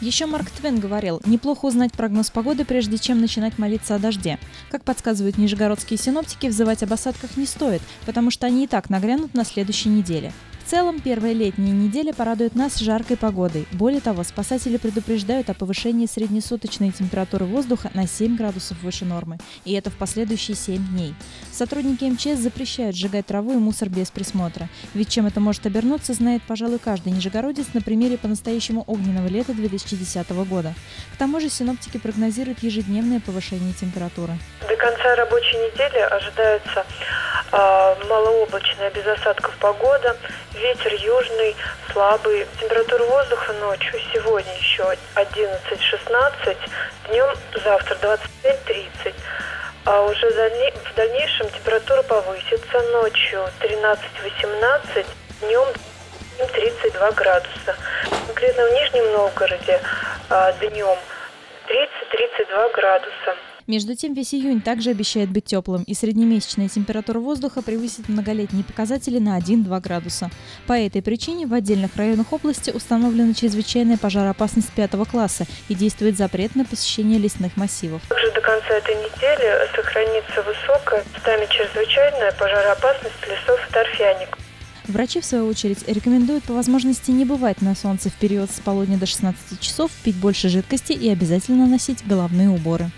Еще Марк Твен говорил, неплохо узнать прогноз погоды, прежде чем начинать молиться о дожде. Как подсказывают нижегородские синоптики, взывать об осадках не стоит, потому что они и так нагрянут на следующей неделе. В целом, первая летняя неделя порадует нас жаркой погодой. Более того, спасатели предупреждают о повышении среднесуточной температуры воздуха на 7 градусов выше нормы. И это в последующие 7 дней. Сотрудники МЧС запрещают сжигать траву и мусор без присмотра. Ведь чем это может обернуться, знает, пожалуй, каждый нижегородец на примере по-настоящему огненного лета 2010 года. К тому же синоптики прогнозируют ежедневное повышение температуры. До конца рабочей недели ожидается малооблачная, без осадков погода, ветер южный, слабый. Температура воздуха ночью сегодня еще 11-16, днем завтра 25-30. А уже в дальнейшем температура повысится ночью 13-18, днем 32 градуса. Конкретно в Нижнем Новгороде днем 30-32 градуса. Между тем, весь июнь также обещает быть теплым, и среднемесячная температура воздуха превысит многолетние показатели на 1-2 градуса. По этой причине в отдельных районах области установлена чрезвычайная пожароопасность 5 класса и действует запрет на посещение лесных массивов. Также до конца этой недели сохранится высокая, местами чрезвычайная пожароопасность лесов и торфяников. Врачи, в свою очередь, рекомендуют по возможности не бывать на солнце в период с полудня до 16 часов, пить больше жидкости и обязательно носить головные уборы.